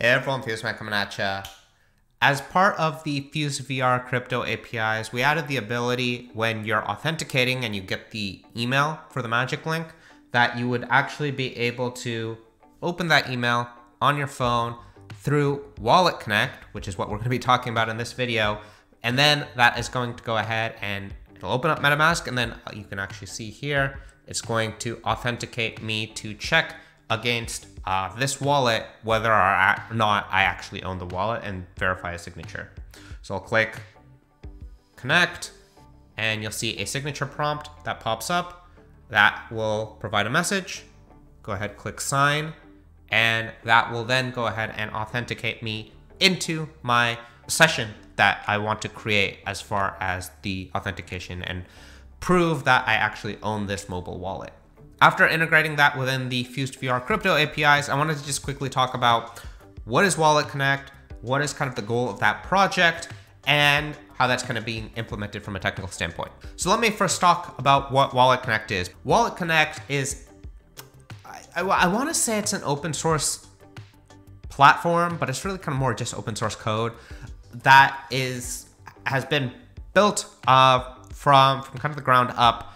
Everyone, FuseMan coming at ya. As part of the FuseVR Crypto APIs, we added the ability when you're authenticating and you get the email for the magic link, that you would actually be able to open that email on your phone through WalletConnect, which is what we're going to be talking about in this video. And then that is going to go ahead and it'll open up MetaMask. And then you can actually see here, it's going to authenticate me to check against this wallet, whether or not I actually own the wallet, and verify a signature. So I'll click connect and you'll see a signature prompt that pops up that will provide a message. Go ahead, click sign, and that will then go ahead and authenticate me into my session that I want to create as far as the authentication and prove that I actually own this mobile wallet. After integrating that within the FusedVR Crypto APIs, I wanted to just quickly talk about what is WalletConnect, what is kind of the goal of that project, and how that's kind of being implemented from a technical standpoint. So let me first talk about what WalletConnect is. WalletConnect is, I want to say it's an open source platform, but it's really kind of more just open source code that has been built from kind of the ground up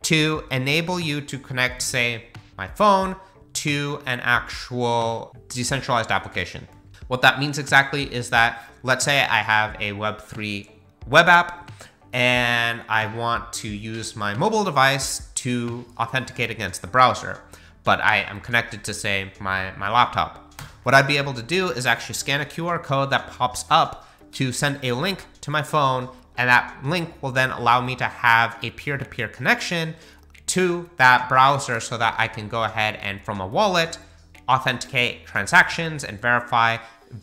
to enable you to connect, say, my phone to an actual decentralized application. What that means exactly is that, let's say I have a Web3 web app and I want to use my mobile device to authenticate against the browser, but I am connected to, say, my laptop. What I'd be able to do is actually scan a QR code that pops up to send a link to my phone, and that link will then allow me to have a peer-to-peer connection to that browser so that I can go ahead and, from a wallet, authenticate transactions and verify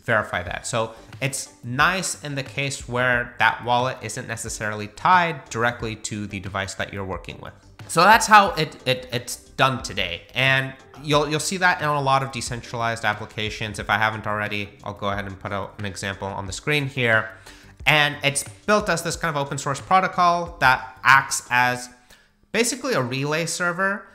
that. So it's nice in the case where that wallet isn't necessarily tied directly to the device that you're working with. So that's how it's done today. And you'll see that in a lot of decentralized applications. If I haven't already, I'll go ahead and put out an example on the screen here. And it's built as this kind of open source protocol that acts as basically a relay server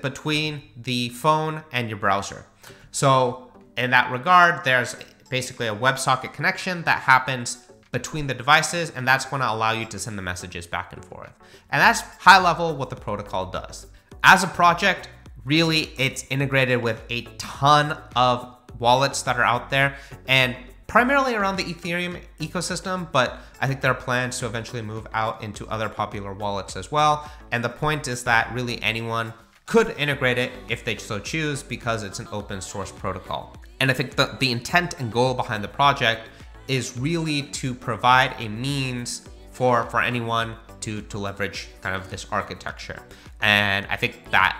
between the phone and your browser. So in that regard, there's basically a WebSocket connection that happens between the devices, and that's going to allow you to send the messages back and forth. And that's high level what the protocol does. As a project, really, it's integrated with a ton of wallets that are out there, and primarily around the Ethereum ecosystem, but I think there are plans to eventually move out into other popular wallets as well. And the point is that really anyone could integrate it if they so choose, because it's an open source protocol. And I think the intent and goal behind the project is really to provide a means for anyone to leverage kind of this architecture. And I think that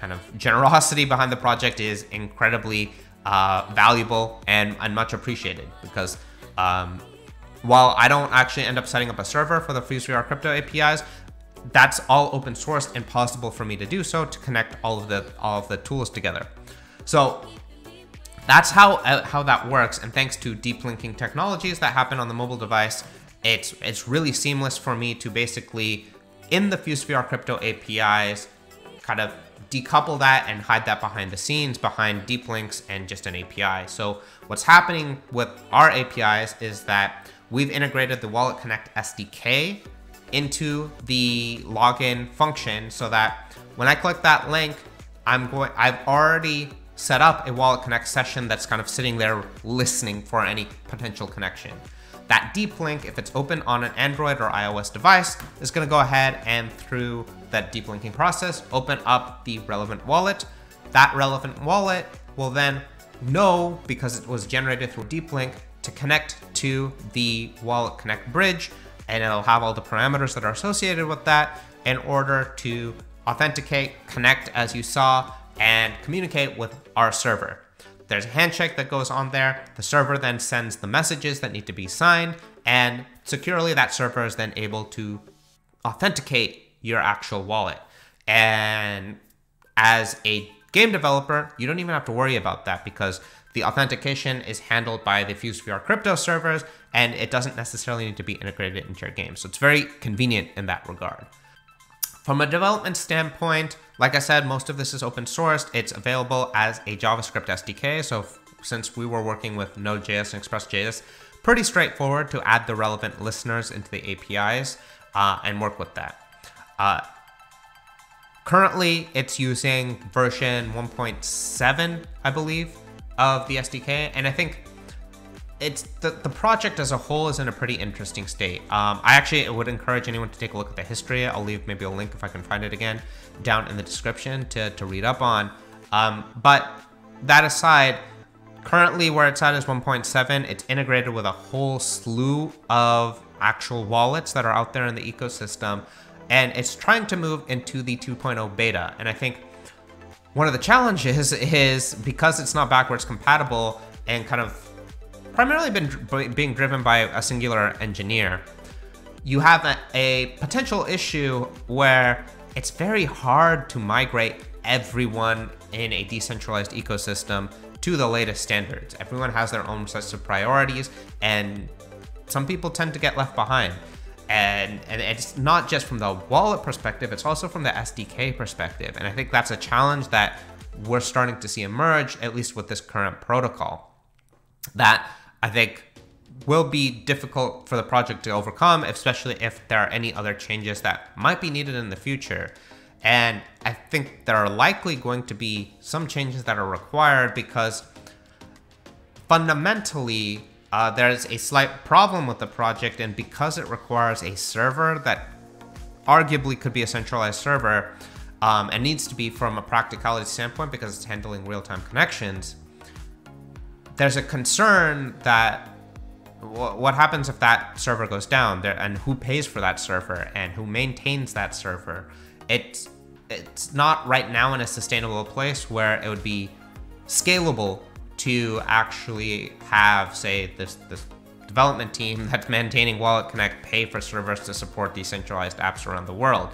kind of generosity behind the project is incredibly valuable and much appreciated, because while I don't actually end up setting up a server for the FuseVR Crypto APIs, that's all open source and possible for me to do so, to connect all of the tools together. So that's how that works. And thanks to deep linking technologies that happen on the mobile device, it's really seamless for me to basically, in the FuseVR Crypto APIs, kind of decouple that and hide that behind the scenes, behind deep links and just an API. So what's happening with our APIs is that we've integrated the WalletConnect SDK into the login function, so that when I click that link, I've already set up a WalletConnect session that's kind of sitting there listening for any potential connection. That deep link, if it's open on an Android or iOS device, is going to go ahead and, through that deep linking process, open up the relevant wallet. That relevant wallet will then know, because it was generated through deep link, to connect to the WalletConnect bridge, and it'll have all the parameters that are associated with that in order to authenticate, connect as you saw, and communicate with our server. There's a handshake that goes on there. The server then sends the messages that need to be signed, and securely that server is then able to authenticate your actual wallet. And as a game developer, you don't even have to worry about that, because the authentication is handled by the FuseVR Crypto servers, and it doesn't necessarily need to be integrated into your game. So it's very convenient in that regard. From a development standpoint, like I said, most of this is open sourced. It's available as a JavaScript SDK. So since we were working with Node.js and Express.js, pretty straightforward to add the relevant listeners into the APIs and work with that. Currently, it's using version 1.7, I believe, of the SDK, and I think it's the project as a whole is in a pretty interesting state. I actually would encourage anyone to take a look at the history. I'll leave maybe a link if I can find it again down in the description to read up on. But that aside, currently where it's at is 1.7. It's integrated with a whole slew of actual wallets that are out there in the ecosystem, and it's trying to move into the 2.0 beta. And I think one of the challenges is because it's not backwards compatible and kind of primarily being driven by a singular engineer, you have a potential issue where it's very hard to migrate everyone in a decentralized ecosystem to the latest standards. Everyone has their own sets of priorities, and some people tend to get left behind. And it's not just from the wallet perspective, it's also from the SDK perspective. And I think that's a challenge that we're starting to see emerge, at least with this current protocol, that I think will be difficult for the project to overcome, especially if there are any other changes that might be needed in the future. And I think there are likely going to be some changes that are required because fundamentally there's a slight problem with the project, and because it requires a server that arguably could be a centralized server and needs to be from a practicality standpoint because it's handling real-time connections, there's a concern that what happens if that server goes down there, and who pays for that server and who maintains that server. It's not right now in a sustainable place where it would be scalable to actually have, say, this development team that's maintaining WalletConnect pay for servers to support decentralized apps around the world,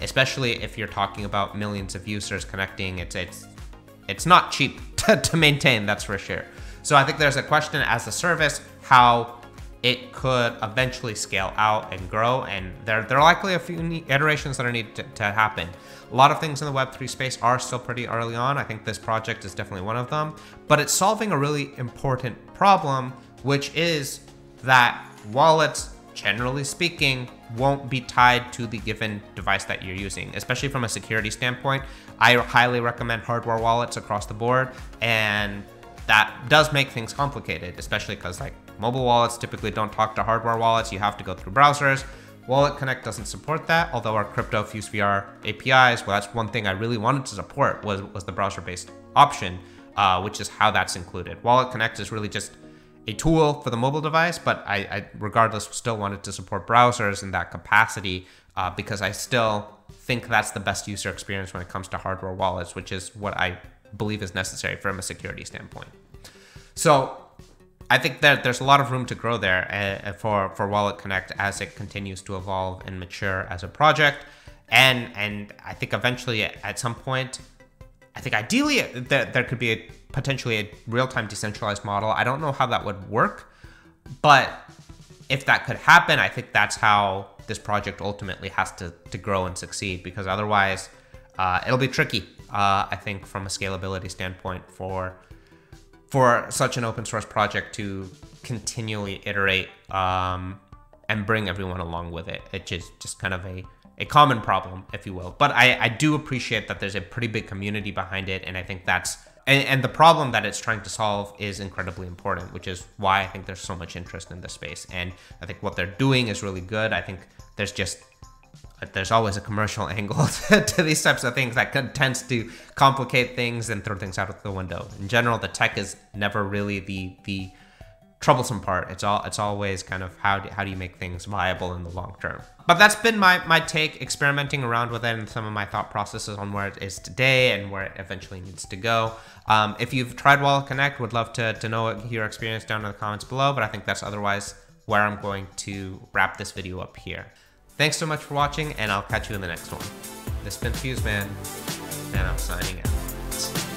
especially if you're talking about millions of users connecting. It's not cheap to maintain, that's for sure. So I think there's a question as a service how it could eventually scale out and grow, and there are likely a few iterations that are needed to happen. A lot of things in the Web3 space are still pretty early on. I think this project is definitely one of them, but it's solving a really important problem, which is that wallets, generally speaking, won't be tied to the given device that you're using, especially from a security standpoint. I highly recommend hardware wallets across the board, and that does make things complicated, especially because like mobile wallets typically don't talk to hardware wallets. You have to go through browsers. WalletConnect doesn't support that, although our Crypto FuseVR APIs, well, that's one thing I really wanted to support was the browser-based option, which is how that's included. WalletConnect is really just a tool for the mobile device, but I regardless still wanted to support browsers in that capacity because I still think that's the best user experience when it comes to hardware wallets, which is what I believe is necessary from a security standpoint. So I think that there's a lot of room to grow there for WalletConnect as it continues to evolve and mature as a project. And I think eventually at some point, I think ideally there could be potentially a real-time decentralized model. I don't know how that would work, but if that could happen, I think that's how this project ultimately has to grow and succeed, because otherwise it'll be tricky. I think from a scalability standpoint for such an open source project to continually iterate and bring everyone along with it. It's just kind of a common problem, if you will. But I do appreciate that there's a pretty big community behind it, and I think that's, and the problem that it's trying to solve is incredibly important, which is why I think there's so much interest in this space. And I think what they're doing is really good. I think there's always a commercial angle to these types of things that tends to complicate things and throw things out of the window. In general, the tech is never really the troublesome part. It's always kind of how do you make things viable in the long term. But that's been my take, experimenting around with it and some of my thought processes on where it is today and where it eventually needs to go. If you've tried WalletConnect, would love to know your experience down in the comments below, but I think that's otherwise where I'm going to wrap this video up here. Thanks so much for watching, and I'll catch you in the next one. This has been FuseMan, and I'm signing out.